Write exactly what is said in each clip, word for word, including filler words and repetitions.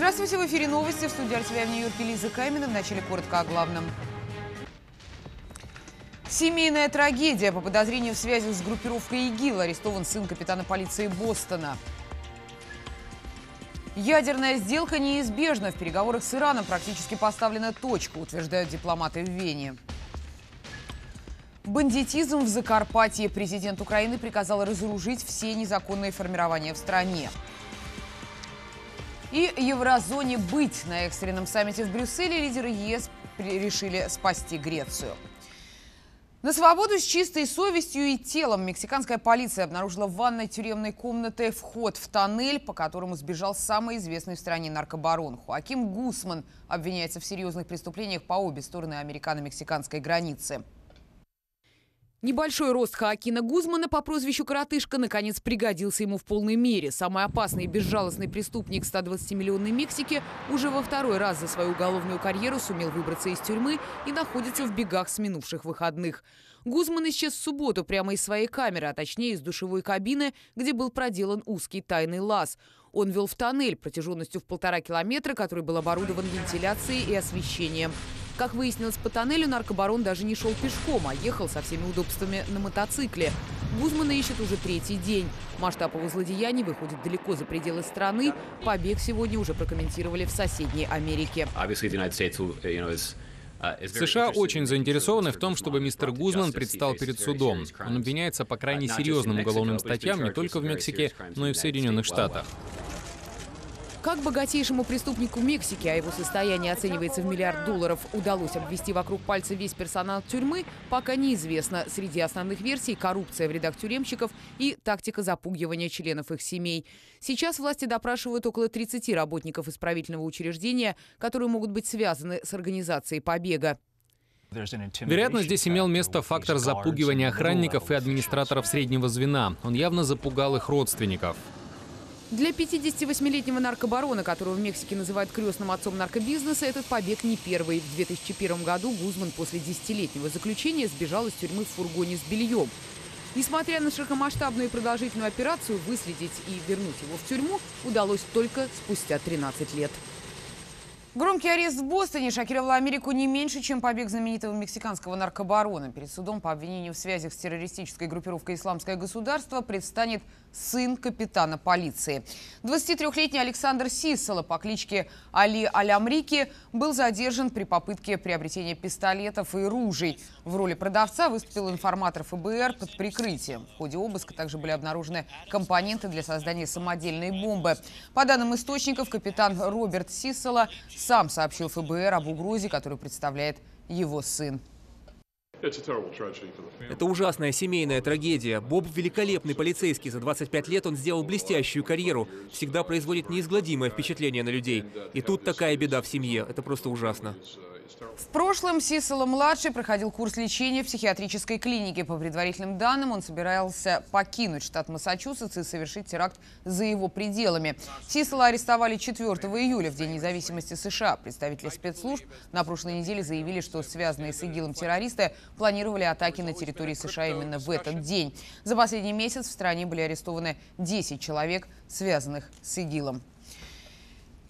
Здравствуйте, в эфире новости. В студии эр ти ви ай в Нью-Йорке Лиза Каймина. Вначале коротко о главном. Семейная трагедия. По подозрению в связи с группировкой ИГИЛ арестован сын капитана полиции Бостона. Ядерная сделка неизбежна. В переговорах с Ираном практически поставлена точка, утверждают дипломаты в Вене. Бандитизм в Закарпатье. Президент Украины приказал разоружить все незаконные формирования в стране. И еврозоне быть. На экстренном саммите в Брюсселе лидеры ЕС решили спасти Грецию. На свободу с чистой совестью и телом мексиканская полиция обнаружила в ванной тюремной комнаты вход в тоннель, по которому сбежал самый известный в стране наркобарон. Хоакин Гусман обвиняется в серьезных преступлениях по обе стороны американо-мексиканской границы. Небольшой рост Хоакина Гусмана по прозвищу «Коротышка» наконец пригодился ему в полной мере. Самый опасный и безжалостный преступник стодвадцатимиллионной Мексики уже во второй раз за свою уголовную карьеру сумел выбраться из тюрьмы и находится в бегах с минувших выходных. Гусман исчез в субботу прямо из своей камеры, а точнее из душевой кабины, где был проделан узкий тайный лаз. Он вел в тоннель протяженностью в полтора километра, который был оборудован вентиляцией и освещением. Как выяснилось, по тоннелю наркобарон даже не шел пешком, а ехал со всеми удобствами на мотоцикле. Гусмана ищут уже третий день. Масштаб его злодеяний выходит далеко за пределы страны. Побег сегодня уже прокомментировали в соседней Америке. США очень заинтересованы в том, чтобы мистер Гусман предстал перед судом. Он обвиняется по крайне серьезным уголовным статьям не только в Мексике, но и в Соединенных Штатах. Как богатейшему преступнику Мексики, а его состояние оценивается в миллиард долларов, удалось обвести вокруг пальца весь персонал тюрьмы, пока неизвестно. Среди основных версий – коррупция в рядах тюремщиков и тактика запугивания членов их семей. Сейчас власти допрашивают около тридцати работников исправительного учреждения, которые могут быть связаны с организацией побега. Вероятно, здесь имел место фактор запугивания охранников и администраторов среднего звена. Он явно запугал их родственников. Для пятидесятивосьмилетнего наркобарона, которого в Мексике называют крестным отцом наркобизнеса, этот побег не первый. В две тысячи первом году Гусман после десятилетнего заключения сбежал из тюрьмы в фургоне с бельем. Несмотря на широкомасштабную и продолжительную операцию, выследить и вернуть его в тюрьму удалось только спустя тринадцать лет. Громкий арест в Бостоне шокировал Америку не меньше, чем побег знаменитого мексиканского наркобарона. Перед судом по обвинению в связях с террористической группировкой «Исламское государство» предстанет сын капитана полиции. двадцатитрёхлетний Александр Сисола по кличке Али Аль-Амрики был задержан при попытке приобретения пистолетов и ружей. В роли продавца выступил информатор ФБР под прикрытием. В ходе обыска также были обнаружены компоненты для создания самодельной бомбы. По данным источников, капитан Роберт Сисола сам сообщил ФБР об угрозе, которую представляет его сын. Это ужасная семейная трагедия. Боб – великолепный полицейский. За двадцать пять лет он сделал блестящую карьеру. Всегда производит неизгладимое впечатление на людей. И тут такая беда в семье. Это просто ужасно. В прошлом Сисола-младший проходил курс лечения в психиатрической клинике. По предварительным данным, он собирался покинуть штат Массачусетс и совершить теракт за его пределами. Сисола арестовали четвёртого июля, в День независимости США. Представители спецслужб на прошлой неделе заявили, что связанные с ИГИЛом террористы планировали атаки на территории США именно в этот день. За последний месяц в стране были арестованы десять человек, связанных с ИГИЛом.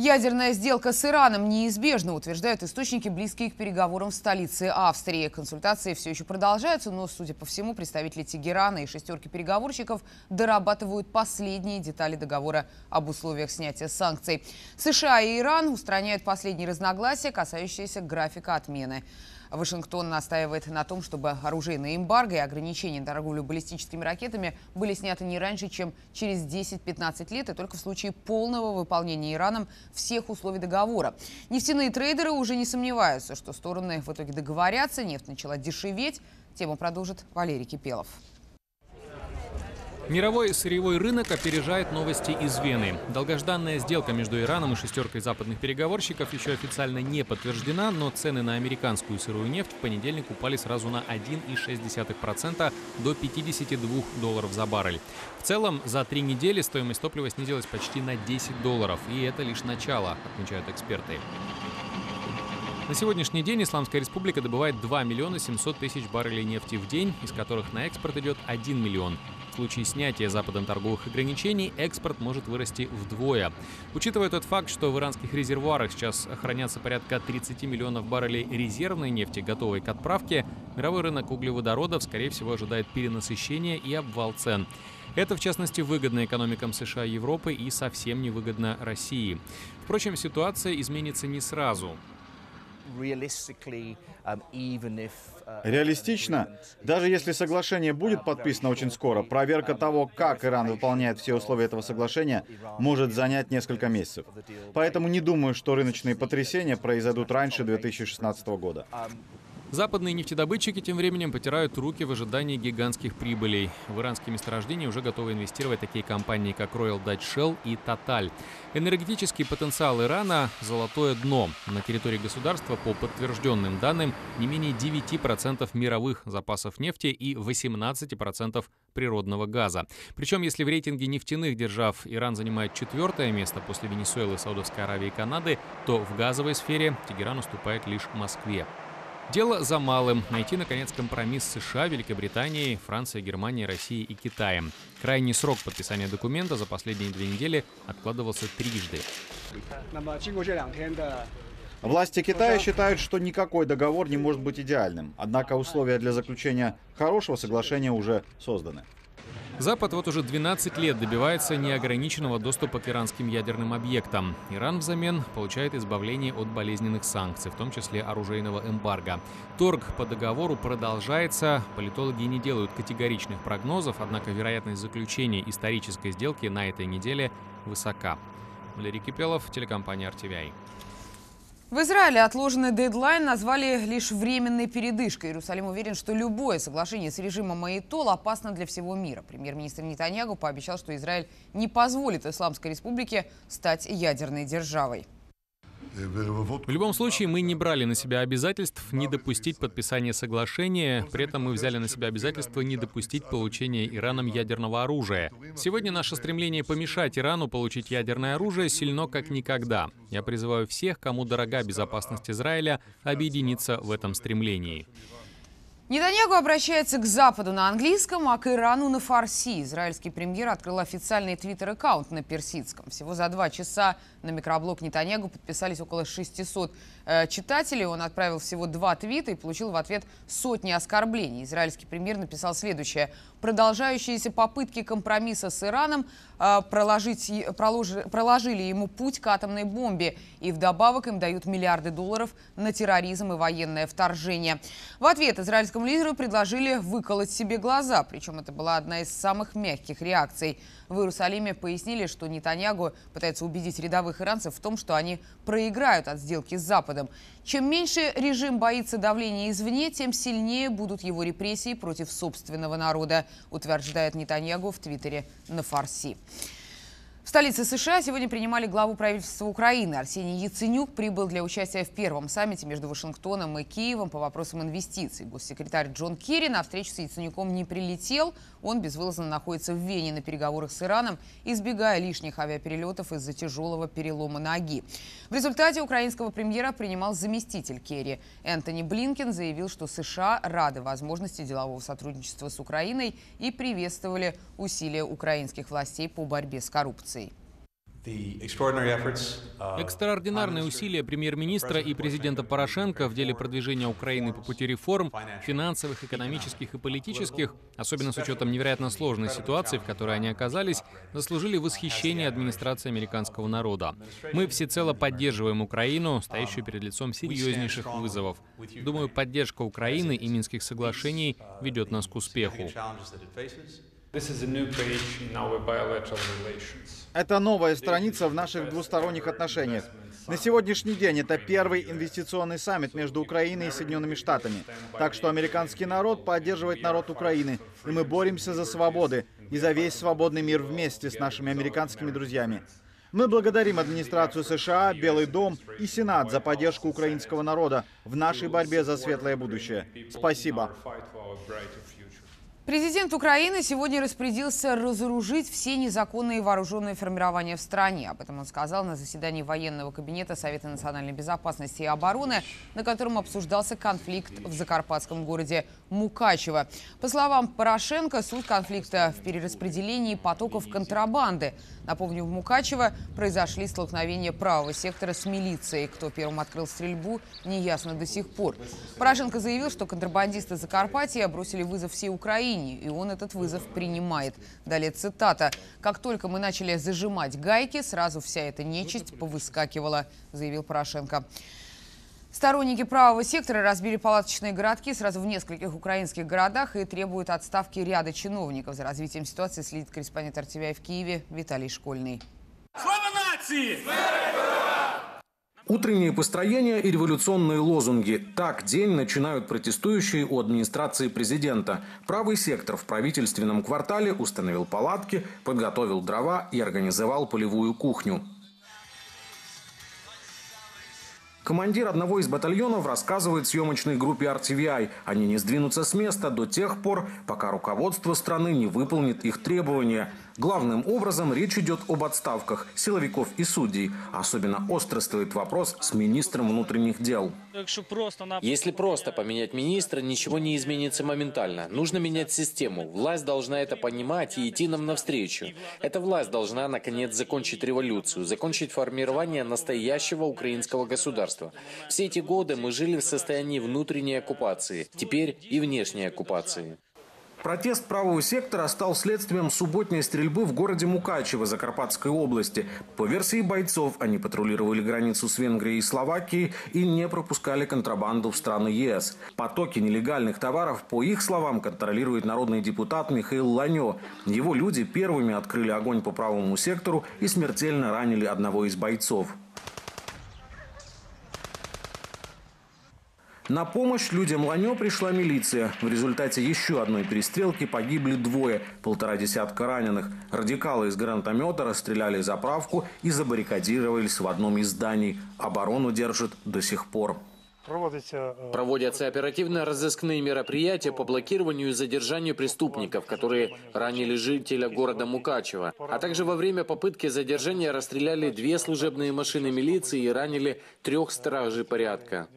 Ядерная сделка с Ираном неизбежна, утверждают источники, близкие к переговорам в столице Австрии. Консультации все еще продолжаются, но, судя по всему, представители Тегерана и шестерки переговорщиков дорабатывают последние детали договора об условиях снятия санкций. США и Иран устраняют последние разногласия, касающиеся графика отмены. Вашингтон настаивает на том, чтобы оружейные эмбарго и ограничения на торговлю баллистическими ракетами были сняты не раньше, чем через десять-пятнадцать лет, и только в случае полного выполнения Ираном всех условий договора. Нефтяные трейдеры уже не сомневаются, что стороны в итоге договорятся, нефть начала дешеветь. Тему продолжит Валерий Кипелов. Мировой сырьевой рынок опережает новости из Вены. Долгожданная сделка между Ираном и шестеркой западных переговорщиков еще официально не подтверждена, но цены на американскую сырую нефть в понедельник упали сразу на одна целая шесть десятых процента до пятидесяти двух долларов за баррель. В целом, за три недели стоимость топлива снизилась почти на десять долларов, и это лишь начало, отмечают эксперты. На сегодняшний день Исламская Республика добывает два миллиона семьсот тысяч баррелей нефти в день, из которых на экспорт идет один миллион. случае снятия Западом торговых ограничений экспорт может вырасти вдвое. Учитывая тот факт, что в иранских резервуарах сейчас хранятся порядка тридцати миллионов баррелей резервной нефти, готовой к отправке, мировой рынок углеводородов, скорее всего, ожидает перенасыщения и обвал цен. Это, в частности, выгодно экономикам США и Европы и совсем невыгодно России. Впрочем, ситуация изменится не сразу. Реалистично, даже если соглашение будет подписано очень скоро, проверка того, как Иран выполняет все условия этого соглашения, может занять несколько месяцев. Поэтому не думаю, что рыночные потрясения произойдут раньше две тысячи шестнадцатого года. Западные нефтедобытчики тем временем потирают руки в ожидании гигантских прибылей. В иранские месторождения уже готовы инвестировать такие компании, как Royal Dutch Shell и Total. Энергетический потенциал Ирана – золотое дно. На территории государства, по подтвержденным данным, не менее девяти процентов мировых запасов нефти и восемнадцати процентов природного газа. Причем, если в рейтинге нефтяных держав Иран занимает четвертое место после Венесуэлы, Саудовской Аравии и Канады, то в газовой сфере Тегеран уступает лишь Москве. Дело за малым – найти, наконец, компромисс с США, Великобританией, Францией, Германией, Россией и Китаем. Крайний срок подписания документа за последние две недели откладывался трижды. Власти Китая считают, что никакой договор не может быть идеальным. Однако условия для заключения хорошего соглашения уже созданы. Запад вот уже двенадцать лет добивается неограниченного доступа к иранским ядерным объектам. Иран взамен получает избавление от болезненных санкций, в том числе оружейного эмбарго. Торг по договору продолжается. Политологи не делают категоричных прогнозов, однако вероятность заключения исторической сделки на этой неделе высока. Валерий Кипелов, телекомпания эр ти ви ай. В Израиле отложенный дедлайн назвали лишь временной передышкой. Иерусалим уверен, что любое соглашение с режимом Аятоллы опасно для всего мира. Премьер-министр Нетаньяху пообещал, что Израиль не позволит Исламской республике стать ядерной державой. В любом случае, мы не брали на себя обязательств не допустить подписания соглашения, при этом мы взяли на себя обязательство не допустить получения Ираном ядерного оружия. Сегодня наше стремление помешать Ирану получить ядерное оружие сильно как никогда. Я призываю всех, кому дорога безопасность Израиля, объединиться в этом стремлении. Нетаньяху обращается к Западу на английском, а к Ирану на фарси. Израильский премьер открыл официальный твиттер-аккаунт на персидском. Всего за два часа на микроблог Нетаньяху подписались около шестисот э, читателей. Он отправил всего два твита и получил в ответ сотни оскорблений. Израильский премьер написал следующее. Продолжающиеся попытки компромисса с Ираном э, проложить, проложи, проложили ему путь к атомной бомбе. И вдобавок им дают миллиарды долларов на терроризм и военное вторжение. В ответ израильскому лидеру предложили выколоть себе глаза, причем это была одна из самых мягких реакций. В Иерусалиме пояснили, что Нетаньяху пытается убедить рядовых иранцев в том, что они проиграют от сделки с Западом. Чем меньше режим боится давления извне, тем сильнее будут его репрессии против собственного народа, утверждает Нетаньяху в твиттере на фарси. В столице США сегодня принимали главу правительства Украины. Арсений Яценюк прибыл для участия в первом саммите между Вашингтоном и Киевом по вопросам инвестиций. Госсекретарь Джон Керри на встречу с Яценюком не прилетел. Он безвылазно находится в Вене на переговорах с Ираном, избегая лишних авиаперелетов из-за тяжелого перелома ноги. В результате украинского премьера принимал заместитель Керри. Энтони Блинкин заявил, что США рады возможности делового сотрудничества с Украиной и приветствовали усилия украинских властей по борьбе с коррупцией. Экстраординарные усилия премьер-министра и президента Порошенко в деле продвижения Украины по пути реформ, финансовых, экономических и политических, особенно с учетом невероятно сложной ситуации, в которой они оказались, заслужили восхищение администрации американского народа. Мы всецело поддерживаем Украину, стоящую перед лицом серьезнейших вызовов. Думаю, поддержка Украины и Минских соглашений ведет нас к успеху. Это новая страница в наших двусторонних отношениях. На сегодняшний день это первый инвестиционный саммит между Украиной и Соединенными Штатами. Так что американский народ поддерживает народ Украины, и мы боремся за свободы и за весь свободный мир вместе с нашими американскими друзьями. Мы благодарим администрацию США, Белый дом и Сенат за поддержку украинского народа в нашей борьбе за светлое будущее. Спасибо. Президент Украины сегодня распорядился разоружить все незаконные вооруженные формирования в стране. Об этом он сказал на заседании военного кабинета Совета национальной безопасности и обороны, на котором обсуждался конфликт в закарпатском городе Мукачево. По словам Порошенко, суть конфликта в перераспределении потоков контрабанды. Напомню, в Мукачево произошли столкновения правого сектора с милицией. Кто первым открыл стрельбу, неясно до сих пор. Порошенко заявил, что контрабандисты Закарпатья бросили вызов всей Украине. И он этот вызов принимает. Далее цитата. «Как только мы начали зажимать гайки, сразу вся эта нечисть повыскакивала», — заявил Порошенко. Сторонники правого сектора разбили палаточные городки сразу в нескольких украинских городах и требуют отставки ряда чиновников. За развитием ситуации следит корреспондент эр ти ви ай в Киеве Виталий Школьный. Слава нации! Утренние построения и революционные лозунги. Так день начинают протестующие у администрации президента. Правый сектор в правительственном квартале установил палатки, подготовил дрова и организовал полевую кухню. Командир одного из батальонов рассказывает съемочной группе эр ти ви ай. Они не сдвинутся с места до тех пор, пока руководство страны не выполнит их требования. Главным образом речь идет об отставках силовиков и судей. Особенно остро стоит вопрос с министром внутренних дел. Если просто поменять министра, ничего не изменится моментально. Нужно менять систему. Власть должна это понимать и идти нам навстречу. Эта власть должна, наконец, закончить революцию, закончить формирование настоящего украинского государства. Все эти годы мы жили в состоянии внутренней оккупации, теперь и внешней оккупации. Протест правого сектора стал следствием субботней стрельбы в городе Мукачево Закарпатской области. По версии бойцов, они патрулировали границу с Венгрией и Словакией и не пропускали контрабанду в страны ЕС. Потоки нелегальных товаров, по их словам, контролирует народный депутат Михаил Ланьо. Его люди первыми открыли огонь по правому сектору и смертельно ранили одного из бойцов. На помощь людям Ланьо пришла милиция. В результате еще одной перестрелки погибли двое, полтора десятка раненых. Радикалы из гранатомета расстреляли заправку и забаррикадировались в одном из зданий. Оборону держат до сих пор. Проводятся оперативно-розыскные мероприятия по блокированию и задержанию преступников, которые ранили жителя города Мукачево. А также во время попытки задержания расстреляли две служебные машины милиции и ранили трех стражей порядка.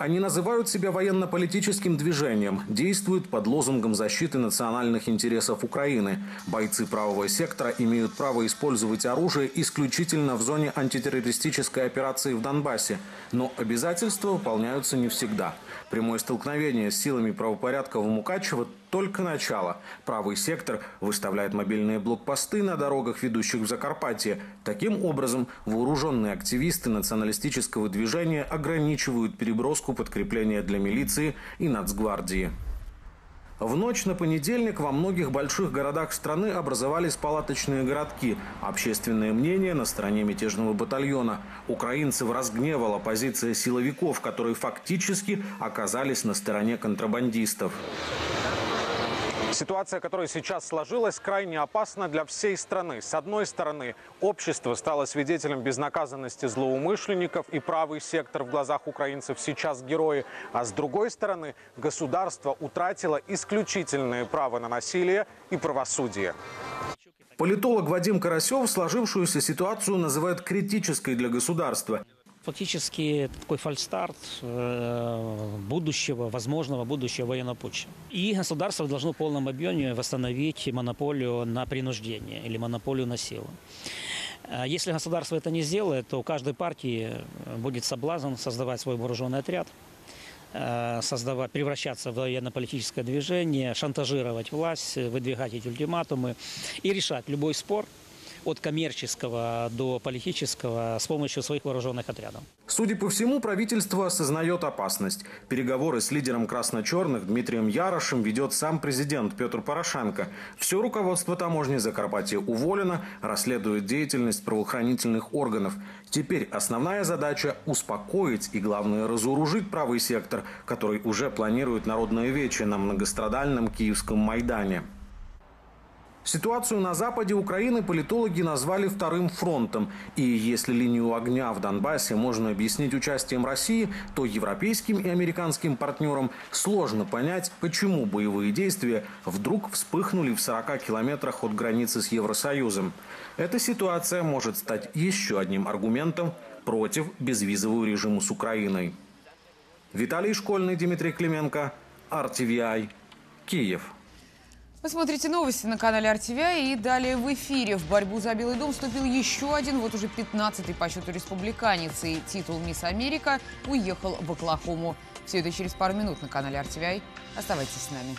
Они называют себя военно-политическим движением, действуют под лозунгом защиты национальных интересов Украины. Бойцы правого сектора имеют право использовать оружие исключительно в зоне антитеррористической операции в Донбассе. Но обязательства выполняются не всегда. Прямое столкновение с силами правопорядка в Мукачево – только начало. Правый сектор выставляет мобильные блокпосты на дорогах, ведущих в Закарпатье. Таким образом, вооруженные активисты националистического движения ограничивают переброску подкрепления для милиции и нацгвардии. В ночь на понедельник во многих больших городах страны образовались палаточные городки. Общественное мнение на стороне мятежного батальона. Украинцев разгневала позиция силовиков, которые фактически оказались на стороне контрабандистов. Ситуация, которая сейчас сложилась, крайне опасна для всей страны. С одной стороны, общество стало свидетелем безнаказанности злоумышленников, и правый сектор в глазах украинцев сейчас герои. А с другой стороны, государство утратило исключительное право на насилие и правосудие. Политолог Вадим Карасев сложившуюся ситуацию называет критической для государства. Фактически такой фальстарт будущего, возможного будущего военного путча. И государство должно в полном объеме восстановить монополию на принуждение или монополию на силу. Если государство это не сделает, то у каждой партии будет соблазн создавать свой вооруженный отряд, создавать, превращаться в военно-политическое движение, шантажировать власть, выдвигать эти ультиматумы и решать любой спор. От коммерческого до политического с помощью своих вооруженных отрядов. Судя по всему, правительство осознает опасность. Переговоры с лидером красно-черных Дмитрием Ярошем ведет сам президент Петр Порошенко. Все руководство таможни Закарпатья уволено, расследует деятельность правоохранительных органов. Теперь основная задача – успокоить и, главное, разоружить правый сектор, который уже планирует народное вече на многострадальном Киевском Майдане. Ситуацию на западе Украины политологи назвали вторым фронтом. И если линию огня в Донбассе можно объяснить участием России, то европейским и американским партнерам сложно понять, почему боевые действия вдруг вспыхнули в сорока километрах от границы с Евросоюзом. Эта ситуация может стать еще одним аргументом против безвизового режима с Украиной. Виталий Школьный, Дмитрий Клименко, эр ти ви ай, Киев. Вы смотрите новости на канале эр ти ви ай и далее в эфире. В борьбу за Белый дом вступил еще один, вот уже пятнадцатый по счету республиканец. И титул «Мисс Америка» уехал в Оклахому. Все это через пару минут на канале эр ти ви ай. Оставайтесь с нами.